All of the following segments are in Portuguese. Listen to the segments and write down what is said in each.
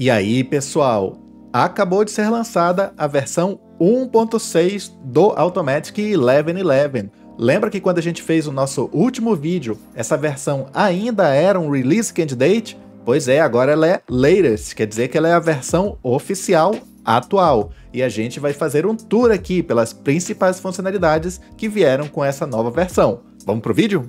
E aí, pessoal, acabou de ser lançada a versão 1.6 do AUTOMATIC1111. Lembra que quando a gente fez o nosso último vídeo, essa versão ainda era um Release Candidate? Pois é, agora ela é Latest, quer dizer que ela é a versão oficial atual. E a gente vai fazer um tour aqui pelas principais funcionalidades que vieram com essa nova versão. Vamos pro vídeo?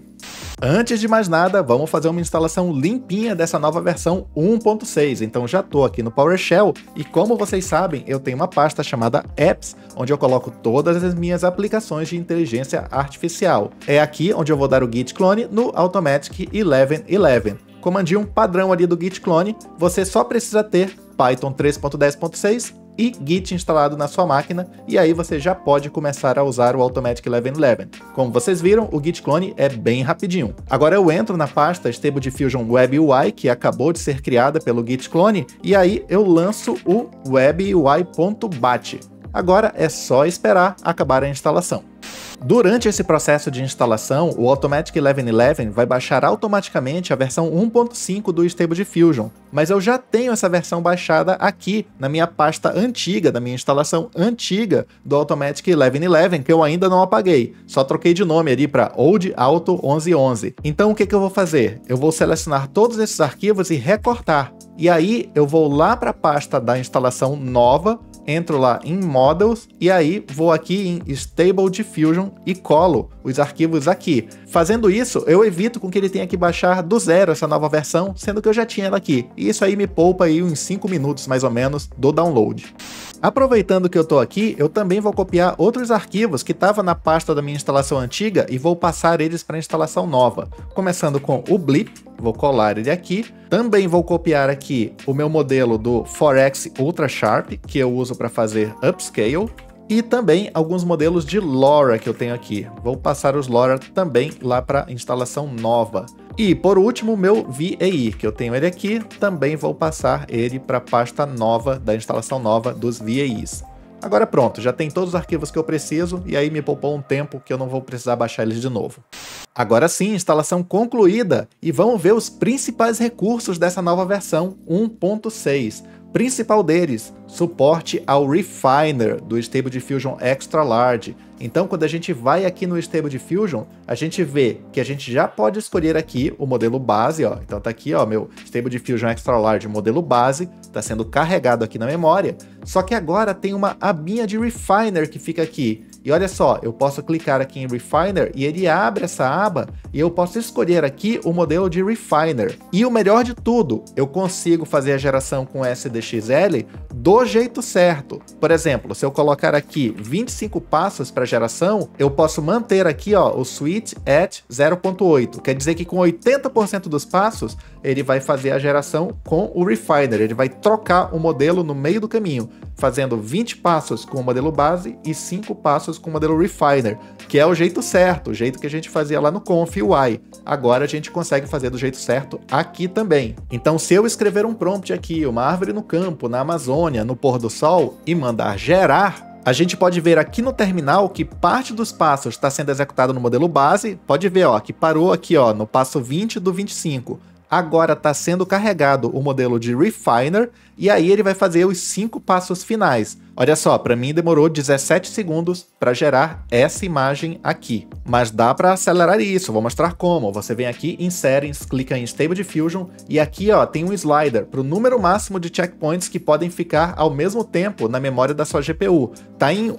Antes de mais nada, vamos fazer uma instalação limpinha dessa nova versão 1.6, então já estou aqui no PowerShell e, como vocês sabem, eu tenho uma pasta chamada Apps, onde eu coloco todas as minhas aplicações de inteligência artificial. É aqui onde eu vou dar o git clone no AUTOMATIC1111. Comandinho padrão ali do git clone, você só precisa ter Python 3.10.6 e Git instalado na sua máquina, e aí você já pode começar a usar o AUTOMATIC1111. Como vocês viram, o Git Clone é bem rapidinho. Agora eu entro na pasta Stable Diffusion WebUI, que acabou de ser criada pelo Git Clone, e aí eu lanço o webui.bat. Agora é só esperar acabar a instalação. Durante esse processo de instalação, o AUTOMATIC1111 vai baixar automaticamente a versão 1.5 do Stable Diffusion, mas eu já tenho essa versão baixada aqui na minha pasta antiga, da minha instalação antiga do AUTOMATIC1111, que eu ainda não apaguei, só troquei de nome ali para Old Auto 1111. Então o que eu vou fazer? Eu vou selecionar todos esses arquivos e recortar, e aí eu vou lá para a pasta da instalação nova, entro lá em Models, e aí vou aqui em Stable Diffusion e colo os arquivos aqui. Fazendo isso, eu evito com que ele tenha que baixar do zero essa nova versão, sendo que eu já tinha ela aqui. E isso aí me poupa aí uns 5 minutos, mais ou menos, do download. Aproveitando que eu tô aqui, eu também vou copiar outros arquivos que estavam na pasta da minha instalação antiga e vou passar eles para a instalação nova. Começando com o Blip, vou colar ele aqui. Também vou copiar aqui o meu modelo do 4X Ultra Sharp, que eu uso para fazer upscale, e também alguns modelos de LoRA que eu tenho aqui. Vou passar os LoRA também lá para instalação nova. E por último, meu VEI, que eu tenho ele aqui, também vou passar ele para a pasta nova da instalação nova dos VEIs. Agora pronto, já tem todos os arquivos que eu preciso, e aí me poupou um tempo que eu não vou precisar baixar eles de novo. Agora sim, instalação concluída, e vamos ver os principais recursos dessa nova versão 1.6. Principal deles, suporte ao Refiner do Stable Diffusion Extra Large. Então, quando a gente vai aqui no Stable Diffusion, a gente vê que a gente já pode escolher aqui o modelo base, ó. Então tá aqui, ó, meu Stable Diffusion Extra Large modelo base, tá sendo carregado aqui na memória. Só que agora tem uma abinha de Refiner que fica aqui. E olha só, eu posso clicar aqui em Refiner e ele abre essa aba e eu posso escolher aqui o modelo de Refiner. E o melhor de tudo, eu consigo fazer a geração com SDXL do jeito certo. Por exemplo, se eu colocar aqui 25 passos para geração, eu posso manter aqui, ó, o switch at 0.8. Quer dizer que com 80% dos passos, ele vai fazer a geração com o Refiner. Ele vai trocar o modelo no meio do caminho, fazendo 20 passos com o modelo base e 5 passos com o modelo Refiner, que é o jeito certo, o jeito que a gente fazia lá no ComfyUI. Agora a gente consegue fazer do jeito certo aqui também. Então, se eu escrever um prompt aqui, uma árvore no campo, na Amazônia, no pôr do sol, e mandar gerar, a gente pode ver aqui no terminal que parte dos passos está sendo executada no modelo base. Pode ver, ó, que parou aqui, ó, no passo 20 do 25. Agora está sendo carregado o modelo de Refiner, e aí ele vai fazer os 5 passos finais. Olha só, para mim demorou 17 segundos para gerar essa imagem aqui. Mas dá para acelerar isso, vou mostrar como. Você vem aqui em Settings, clica em Stable Diffusion, e aqui, ó, tem um slider para o número máximo de checkpoints que podem ficar ao mesmo tempo na memória da sua GPU. Tá em 1,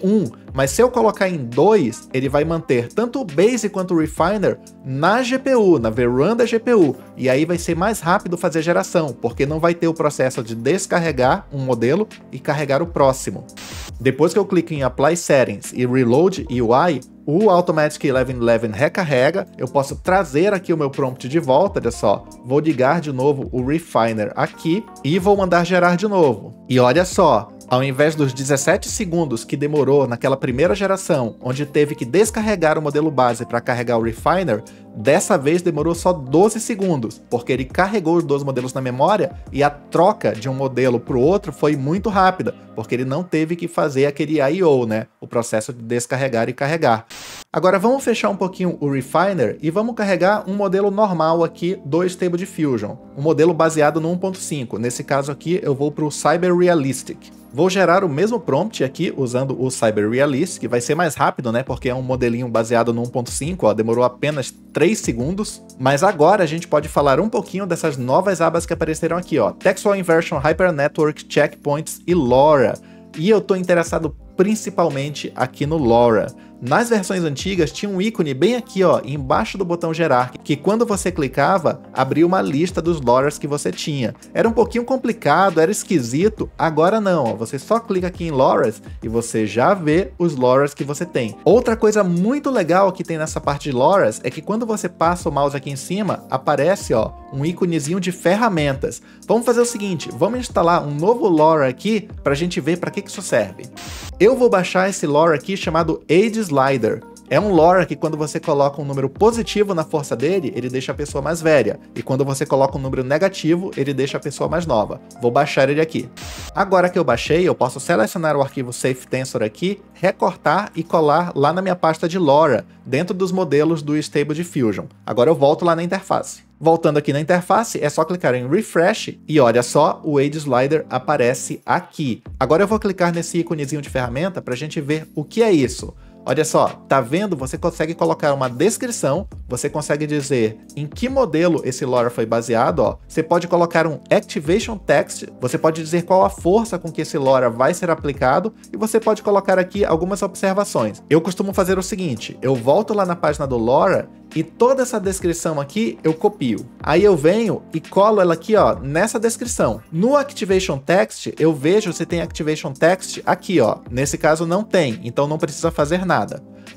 mas se eu colocar em 2, ele vai manter tanto o Base quanto o Refiner na GPU, na VRAM da GPU, e aí vai ser mais rápido fazer geração, porque não vai ter o processo de descarregar um modelo e carregar o próximo. Depois que eu clico em Apply Settings e Reload UI, o AUTOMATIC1111 recarrega, eu posso trazer aqui o meu prompt de volta, olha só, vou ligar de novo o Refiner aqui e vou mandar gerar de novo. E olha só, ao invés dos 17 segundos que demorou naquela primeira geração, onde teve que descarregar o modelo base para carregar o Refiner, dessa vez demorou só 12 segundos, porque ele carregou os 2 modelos na memória e a troca de um modelo para o outro foi muito rápida, porque ele não teve que fazer aquele I/O, né? O processo de descarregar e carregar. Agora vamos fechar um pouquinho o Refiner e vamos carregar um modelo normal aqui do Stable Diffusion, um modelo baseado no 1.5, nesse caso aqui eu vou para o CyberRealistic. Vou gerar o mesmo prompt aqui usando o CyberRealistic, que vai ser mais rápido, né? Porque é um modelinho baseado no 1.5, ó, demorou apenas 3 segundos. Mas agora a gente pode falar um pouquinho dessas novas abas que apareceram aqui, ó. Textual Inversion, Hyper Network, Checkpoints e LoRA. E eu tô interessado principalmente aqui no LoRA. Nas versões antigas tinha um ícone bem aqui, ó, embaixo do botão gerar, que quando você clicava, abria uma lista dos LoRAs que você tinha. Era um pouquinho complicado, era esquisito, agora não, ó, você só clica aqui em LoRAs e você já vê os LoRAs que você tem. Outra coisa muito legal que tem nessa parte de LoRAs é que quando você passa o mouse aqui em cima, aparece, ó, um íconezinho de ferramentas. Vamos fazer o seguinte, vamos instalar um novo LoRA aqui pra gente ver pra que isso serve. Eu vou baixar esse LoRA aqui chamado AIDES Slider. É um LoRA que quando você coloca um número positivo na força dele, ele deixa a pessoa mais velha. E quando você coloca um número negativo, ele deixa a pessoa mais nova. Vou baixar ele aqui. Agora que eu baixei, eu posso selecionar o arquivo Safe Tensor aqui, recortar e colar lá na minha pasta de LoRA, dentro dos modelos do Stable Diffusion. Agora eu volto lá na interface. Voltando aqui na interface, é só clicar em Refresh e olha só, o AIDES Slider aparece aqui. Agora eu vou clicar nesse íconezinho de ferramenta para a gente ver o que é isso. Olha só, tá vendo? Você consegue colocar uma descrição, você consegue dizer em que modelo esse LoRA foi baseado, ó. Você pode colocar um Activation Text, você pode dizer qual a força com que esse LoRA vai ser aplicado e você pode colocar aqui algumas observações. Eu costumo fazer o seguinte, eu volto lá na página do LoRA e toda essa descrição aqui eu copio. Aí eu venho e colo ela aqui, ó, nessa descrição. No Activation Text, eu vejo se tem Activation Text aqui, ó. Nesse caso não tem, então não precisa fazer nada.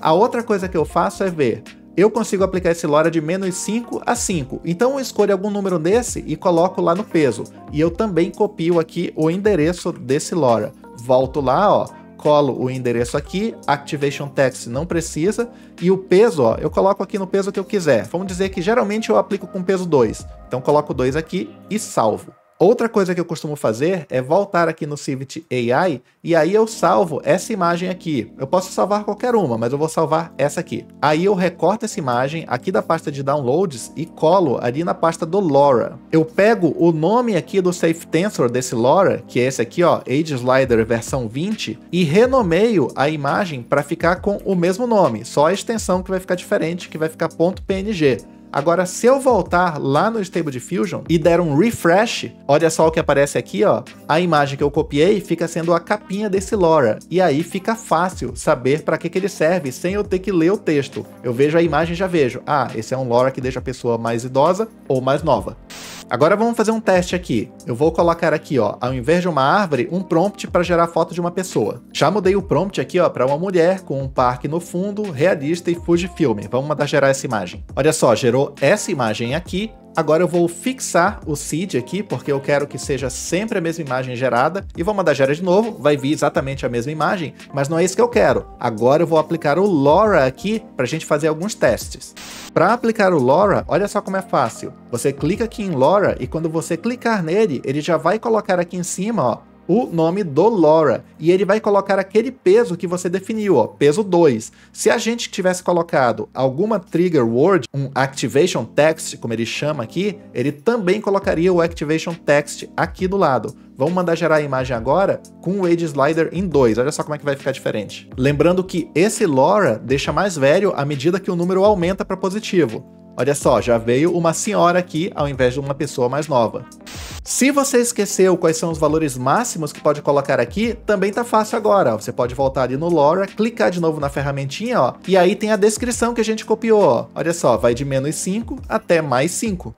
A outra coisa que eu faço é ver. Eu consigo aplicar esse LoRA de -5 a 5. Então eu escolho algum número desse e coloco lá no peso. E eu também copio aqui o endereço desse LoRA. Volto lá, ó. Colo o endereço aqui, Activation Text não precisa, e o peso, ó, eu coloco aqui no peso que eu quiser. Vamos dizer que geralmente eu aplico com peso 2, então coloco 2 aqui e salvo. Outra coisa que eu costumo fazer é voltar aqui no Civit AI, e aí eu salvo essa imagem aqui. Eu posso salvar qualquer uma, mas eu vou salvar essa aqui. Aí eu recorto essa imagem aqui da pasta de Downloads e colo ali na pasta do LoRA. Eu pego o nome aqui do Safe Tensor desse LoRA, que é esse aqui, ó, AIDES Slider versão 20, e renomeio a imagem para ficar com o mesmo nome, só a extensão que vai ficar diferente, que vai ficar .png. Agora, se eu voltar lá no Stable Diffusion e der um refresh, olha só o que aparece aqui, ó. A imagem que eu copiei fica sendo a capinha desse LoRA. E aí fica fácil saber para que ele serve sem eu ter que ler o texto. Eu vejo a imagem e já vejo. Ah, esse é um LoRA que deixa a pessoa mais idosa ou mais nova. Agora vamos fazer um teste aqui. Eu vou colocar aqui, ó, ao invés de uma árvore, um prompt para gerar foto de uma pessoa. Já mudei o prompt aqui, ó, para uma mulher com um parque no fundo, realista e Fujifilm. Vamos mandar gerar essa imagem. Olha só, gerou essa imagem aqui. Agora eu vou fixar o seed aqui, porque eu quero que seja sempre a mesma imagem gerada. E vou mandar gerar de novo, vai vir exatamente a mesma imagem, mas não é isso que eu quero. Agora eu vou aplicar o LoRA aqui para a gente fazer alguns testes. Para aplicar o LoRA, olha só como é fácil. Você clica aqui em LoRA e quando você clicar nele, ele já vai colocar aqui em cima, ó, o nome do LoRA, e ele vai colocar aquele peso que você definiu, ó, peso 2. Se a gente tivesse colocado alguma trigger word, um activation text, como ele chama aqui, ele também colocaria o activation text aqui do lado. Vamos mandar gerar a imagem agora com o AIDES Slider em 2, olha só como é que vai ficar diferente. Lembrando que esse LoRA deixa mais velho à medida que o número aumenta para positivo. Olha só, já veio uma senhora aqui ao invés de uma pessoa mais nova. Se você esqueceu quais são os valores máximos que pode colocar aqui, também tá fácil agora. Você pode voltar ali no LoRA, clicar de novo na ferramentinha, ó, e aí tem a descrição que a gente copiou, ó. Olha só, vai de -5 até +5.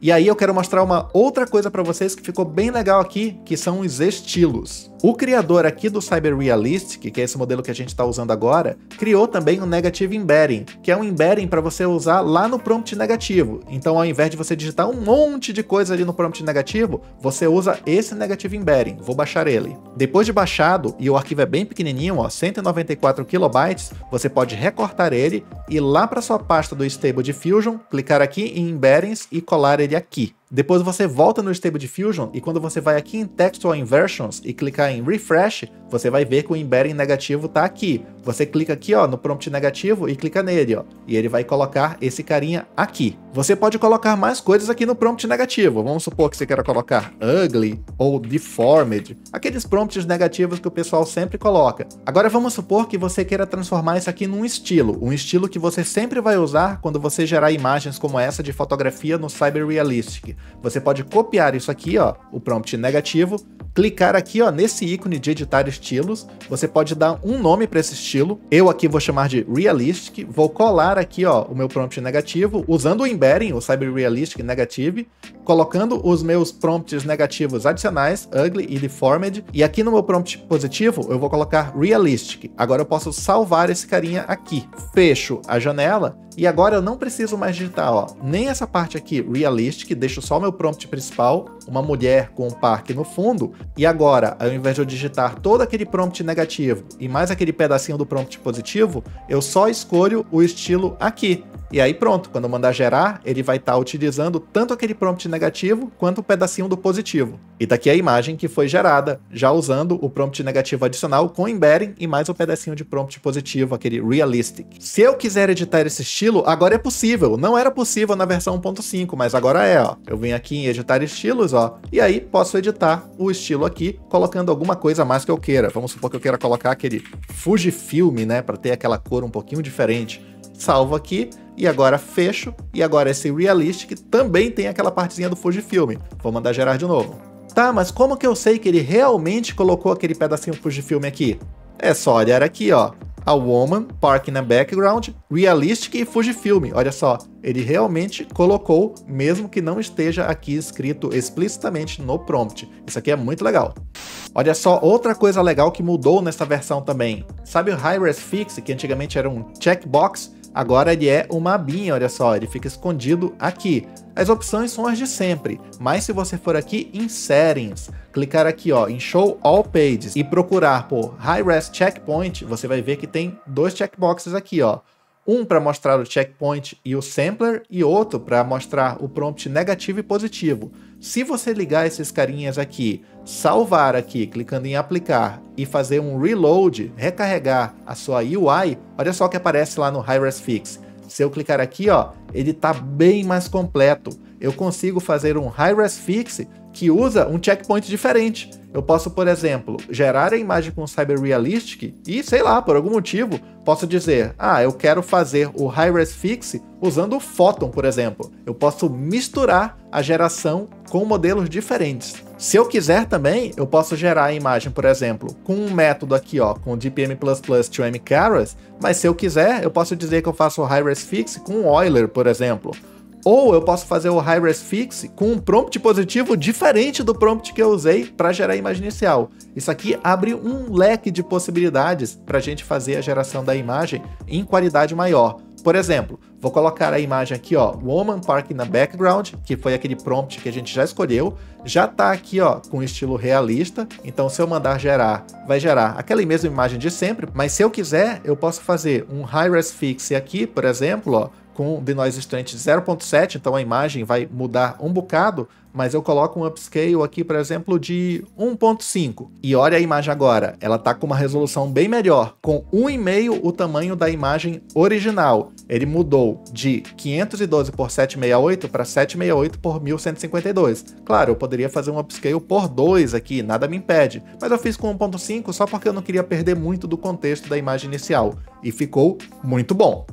E aí eu quero mostrar uma outra coisa para vocês que ficou bem legal aqui, que são os estilos. O criador aqui do CyberRealistic, que é esse modelo que a gente está usando agora, criou também o Negative Embedding, que é um embedding para você usar lá no prompt negativo. Então, ao invés de você digitar um monte de coisa ali no prompt negativo, você usa esse Negative Embedding. Vou baixar ele. Depois de baixado, e o arquivo é bem pequenininho, ó, 194 kilobytes, você pode recortar ele, ir lá para sua pasta do Stable Diffusion, clicar aqui em Embeddings e colar ele aqui. Depois você volta no Stable Diffusion e quando você vai aqui em Textual Inversions e clicar em Refresh, você vai ver que o embedding negativo está aqui. Você clica aqui, ó, no prompt negativo e clica nele, ó, e ele vai colocar esse carinha aqui. Você pode colocar mais coisas aqui no prompt negativo. Vamos supor que você queira colocar ugly ou deformed, aqueles prompts negativos que o pessoal sempre coloca. Agora vamos supor que você queira transformar isso aqui num estilo, um estilo que você sempre vai usar quando você gerar imagens como essa de fotografia no CyberRealistic. Você pode copiar isso aqui, ó, o prompt negativo, clicar aqui, ó, nesse ícone de editar estilos. Você pode dar um nome para esse estilo. Eu aqui vou chamar de Realistic, vou colar aqui, ó, o meu prompt negativo, usando o embedding, o CyberRealistic Negative, colocando os meus prompts negativos adicionais, Ugly e Deformed, e aqui no meu prompt positivo eu vou colocar Realistic. Agora eu posso salvar esse carinha aqui. Fecho a janela, e agora eu não preciso mais digitar, ó, nem essa parte aqui, Realistic, deixo só o meu prompt principal, uma mulher com um parque no fundo, e agora, ao invés de eu digitar todo aquele prompt negativo e mais aquele pedacinho do prompt positivo, eu só escolho o estilo aqui. E aí pronto, quando eu mandar gerar, ele vai estar utilizando tanto aquele prompt negativo quanto o pedacinho do positivo. E daqui a imagem que foi gerada, já usando o prompt negativo adicional com embedding e mais um pedacinho de prompt positivo, aquele realistic. Se eu quiser editar esse estilo, agora é possível. Não era possível na versão 1.5, mas agora é, ó. Eu venho aqui em editar estilos, ó, e aí posso editar o estilo aqui, colocando alguma coisa a mais que eu queira. Vamos supor que eu queira colocar aquele Fujifilm, né, para ter aquela cor um pouquinho diferente. Salvo aqui. E agora fecho, e agora esse Realistic também tem aquela partezinha do Fujifilm. Vou mandar gerar de novo. Tá, mas como que eu sei que ele realmente colocou aquele pedacinho do Fujifilm aqui? É só olhar aqui, ó. A Woman, Park in the Background, Realistic e Fujifilm. Olha só, ele realmente colocou, mesmo que não esteja aqui escrito explicitamente no prompt. Isso aqui é muito legal. Olha só, outra coisa legal que mudou nessa versão também. Sabe o Hi-Res Fix, que antigamente era um checkbox? Agora ele é uma abinha, olha só, ele fica escondido aqui. As opções são as de sempre, mas se você for aqui em Settings, clicar aqui, ó, em Show All Pages e procurar por Hi-Res Checkpoint, você vai ver que tem dois checkboxes aqui, ó. Um para mostrar o checkpoint e o sampler, e outro para mostrar o prompt negativo e positivo. Se você ligar esses carinhas aqui, salvar aqui, clicando em aplicar, e fazer um reload, recarregar a sua UI, olha só o que aparece lá no Hi-Res Fix. Se eu clicar aqui, ó, ele tá bem mais completo. Eu consigo fazer um Hi-Res Fix que usa um checkpoint diferente. Eu posso, por exemplo, gerar a imagem com o CyberRealistic e, sei lá, por algum motivo, posso dizer, ah, eu quero fazer o Hi-Res Fix usando o Photon, por exemplo. Eu posso misturar a geração com modelos diferentes. Se eu quiser também, eu posso gerar a imagem, por exemplo, com um método aqui, ó, com DPM++2M Karras, mas se eu quiser, eu posso dizer que eu faço o Hi-Res Fix com Euler, por exemplo. Ou eu posso fazer o Hi-Res Fix com um prompt positivo diferente do prompt que eu usei para gerar a imagem inicial. Isso aqui abre um leque de possibilidades para a gente fazer a geração da imagem em qualidade maior. Por exemplo, vou colocar a imagem aqui, ó, Woman Park na Background, que foi aquele prompt que a gente já escolheu, já tá aqui, ó, com estilo realista, então se eu mandar gerar, vai gerar aquela mesma imagem de sempre, mas se eu quiser, eu posso fazer um Hi-Res Fix aqui, por exemplo, ó, com de noise strength 0.7, então a imagem vai mudar um bocado, mas eu coloco um upscale aqui, por exemplo, de 1.5. E olha a imagem agora, ela tá com uma resolução bem melhor, com 1,5 o tamanho da imagem original. Ele mudou de 512 por 768 para 768 por 1152. Claro, eu poderia fazer um upscale por 2 aqui, nada me impede, mas eu fiz com 1.5 só porque eu não queria perder muito do contexto da imagem inicial, e ficou muito bom.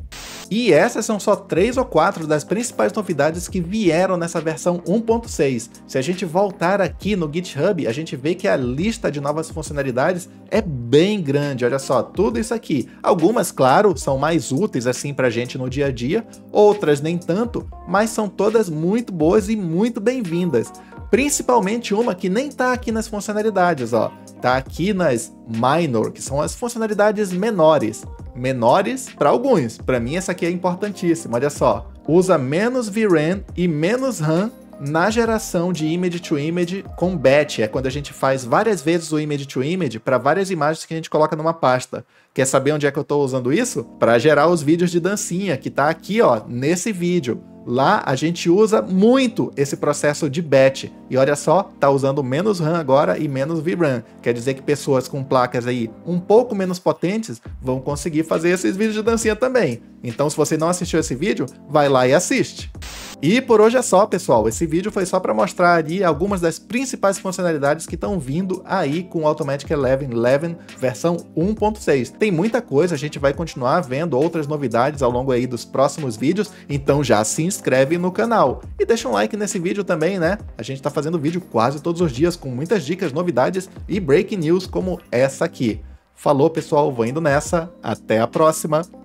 E essas são só 3 ou 4 das principais novidades que vieram nessa versão 1.6. Se a gente voltar aqui no GitHub, a gente vê que a lista de novas funcionalidades é bem grande, olha só, tudo isso aqui. Algumas, claro, são mais úteis assim pra gente no dia a dia, outras nem tanto, mas são todas muito boas e muito bem-vindas. Principalmente uma que nem tá aqui nas funcionalidades, ó. Tá aqui nas minor, que são as funcionalidades menores. Menores para alguns, para mim essa aqui é importantíssima, olha só. Usa menos VRAM e menos RAM na geração de image to image com batch, é quando a gente faz várias vezes o image to image para várias imagens que a gente coloca numa pasta. Quer saber onde é que eu estou usando isso? Para gerar os vídeos de dancinha, que tá aqui, ó, nesse vídeo. Lá a gente usa muito esse processo de batch. E olha só, tá usando menos RAM agora e menos VRAM. Quer dizer que pessoas com placas aí um pouco menos potentes vão conseguir fazer esses vídeos de dancinha também. Então se você não assistiu esse vídeo, vai lá e assiste. E por hoje é só, pessoal. Esse vídeo foi só para mostrar ali algumas das principais funcionalidades que estão vindo aí com o AUTOMATIC1111 versão 1.6. Tem muita coisa, a gente vai continuar vendo outras novidades ao longo aí dos próximos vídeos, então já se inscreve no canal. E deixa um like nesse vídeo também, né? A gente tá fazendo vídeo quase todos os dias com muitas dicas, novidades e breaking news como essa aqui. Falou, pessoal, vou indo nessa. Até a próxima.